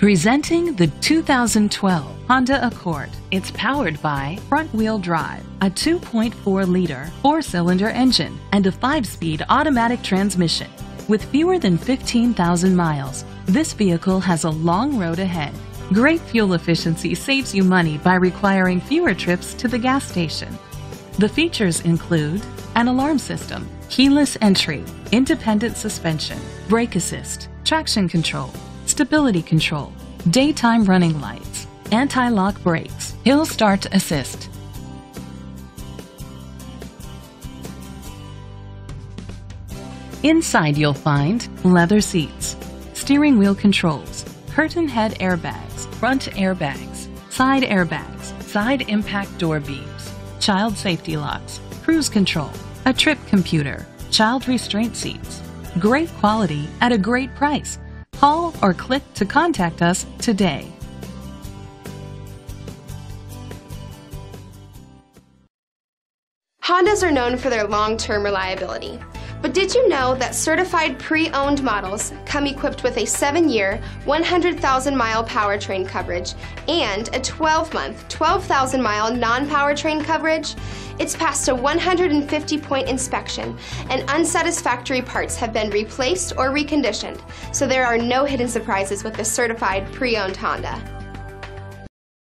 Presenting the 2012 Honda Accord. It's powered by front-wheel drive, a 2.4-liter four-cylinder engine, and a 5-speed automatic transmission. With fewer than 15,000 miles, this vehicle has a long road ahead. Great fuel efficiency saves you money by requiring fewer trips to the gas station. The features include an alarm system, keyless entry, independent suspension, brake assist, traction control, stability control, daytime running lights, anti-lock brakes, hill start assist. Inside you'll find leather seats, steering wheel controls, curtain head airbags, front airbags, side airbags, side impact door beams, child safety locks, cruise control, a trip computer, child restraint seats. Great quality at a great price. Call or click to contact us today. Hondas are known for their long-term reliability. But did you know that certified pre-owned models come equipped with a 7-year, 100,000-mile powertrain coverage and a 12-month, 12,000-mile non-powertrain coverage? It's passed a 150-point inspection, and unsatisfactory parts have been replaced or reconditioned, so there are no hidden surprises with the certified pre-owned Honda.